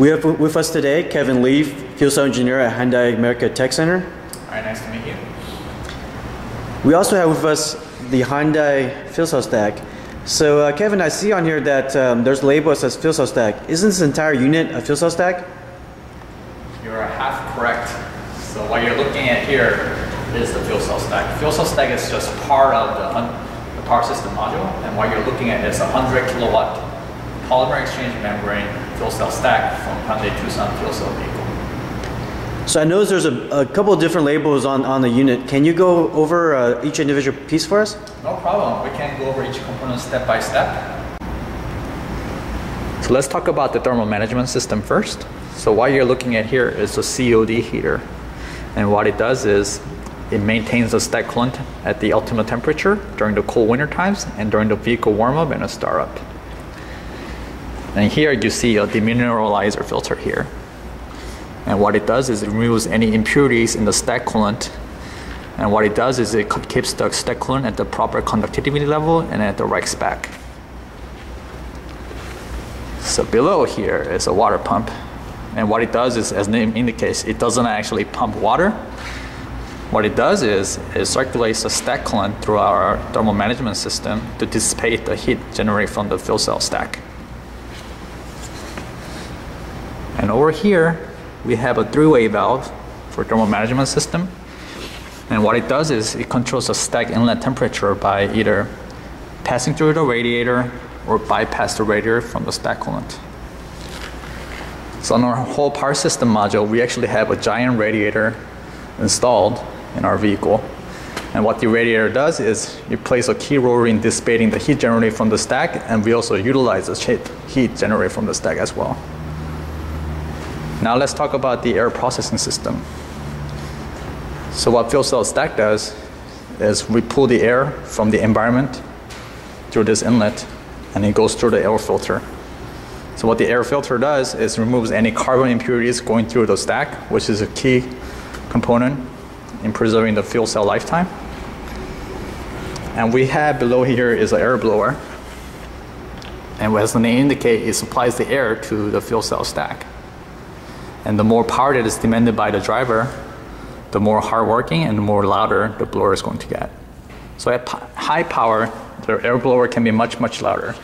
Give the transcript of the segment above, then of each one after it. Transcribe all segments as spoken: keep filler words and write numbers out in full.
We have with us today Kevin Lee, fuel cell engineer at Hyundai America Tech Center. All right, nice to meet you. We also have with us the Hyundai fuel cell stack. So uh, Kevin, I see on here that um, there's labels as fuel cell stack. Isn't this entire unit a fuel cell stack? You're half correct. So what you're looking at here is the fuel cell stack. The fuel cell stack is just part of the, the power system module, and what you're looking at is a one hundred kilowatt polymer exchange membrane fuel cell stack from Hyundai Tucson fuel cell vehicle. So I noticed there's a, a couple of different labels on, on the unit. Can you go over uh, each individual piece for us? No problem. We can go over each component step by step. So let's talk about the thermal management system first. So what you're looking at here is the C O D heater. And what it does is it maintains the stack coolant at the optimal temperature during the cold winter times and during the vehicle warm-up and a start-up. And here you see a demineralizer filter here. And what it does is it removes any impurities in the stack coolant. And what it does is it keeps the stack coolant at the proper conductivity level and at the right spec. So below here is a water pump. And what it does is, as the name indicates, it doesn't actually pump water. What it does is it circulates the stack coolant through our thermal management system to dissipate the heat generated from the fuel cell stack. And over here, we have a three-way valve for thermal management system. And what it does is it controls the stack inlet temperature by either passing through the radiator or bypass the radiator from the stack coolant. So on our whole power system module, we actually have a giant radiator installed in our vehicle. And what the radiator does is it plays a key role in dissipating the heat generated from the stack, and we also utilize the heat generated from the stack as well. Now let's talk about the air processing system. So what fuel cell stack does is we pull the air from the environment through this inlet, and it goes through the air filter. So what the air filter does is removes any carbon impurities going through the stack, which is a key component in preserving the fuel cell lifetime. And we have below here is an air blower. And as the name indicates, it supplies the air to the fuel cell stack. And the more power that is demanded by the driver, the more hardworking and the more louder the blower is going to get. So at high power, the air blower can be much, much louder.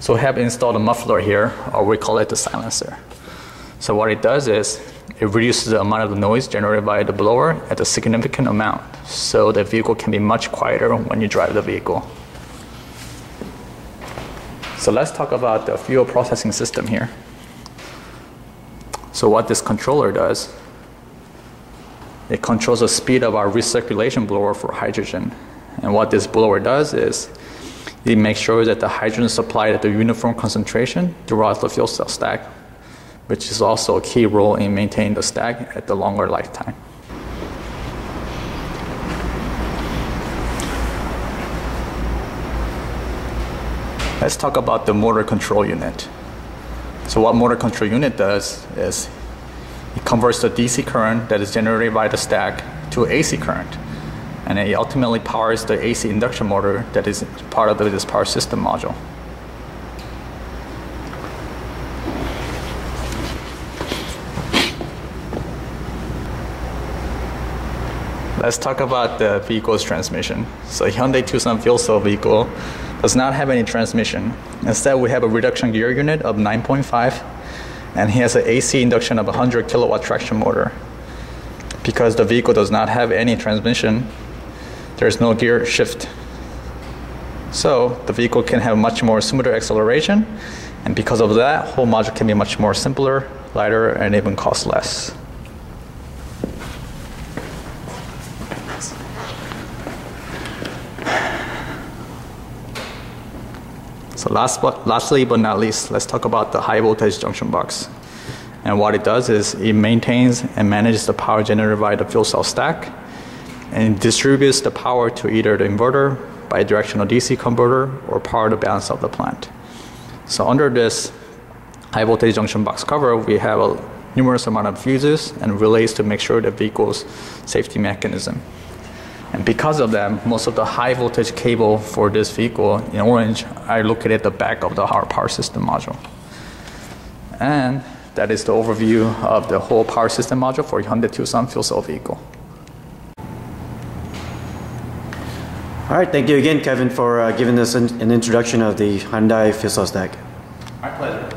So we have installed a muffler here, or we call it the silencer. So what it does is it reduces the amount of the noise generated by the blower at a significant amount, so the vehicle can be much quieter when you drive the vehicle. So let's talk about the fuel processing system here. So what this controller does, it controls the speed of our recirculation blower for hydrogen. And what this blower does is it makes sure that the hydrogen is supplied at the uniform concentration throughout the fuel cell stack, which is also a key role in maintaining the stack at the longer lifetime. Let's talk about the motor control unit. So what motor control unit does is it converts the D C current that is generated by the stack to A C current. And it ultimately powers the A C induction motor that is part of this power system module. Let's talk about the vehicle's transmission. So Hyundai Tucson fuel cell vehicle does not have any transmission. Instead, we have a reduction gear unit of nine point five, and he has an A C induction of one hundred kilowatt traction motor. Because the vehicle does not have any transmission, there's no gear shift. So the vehicle can have much more smoother acceleration, and because of that, whole module can be much more simpler, lighter, and even cost less. So last but, lastly but not least, let's talk about the high voltage junction box. And what it does is it maintains and manages the power generated by the fuel cell stack, and it distributes the power to either the inverter, bidirectional D C converter, or power to balance of the plant. So under this high voltage junction box cover, we have a numerous amount of fuses and relays to make sure the vehicle's safety mechanism. And because of that, most of the high voltage cable for this vehicle in orange are located at the back of the power system module. And That is the overview of the whole power system module for Hyundai Tucson fuel cell vehicle. All right, thank you again, Kevin, for uh, giving us an, an introduction of the Hyundai fuel cell stack. My pleasure.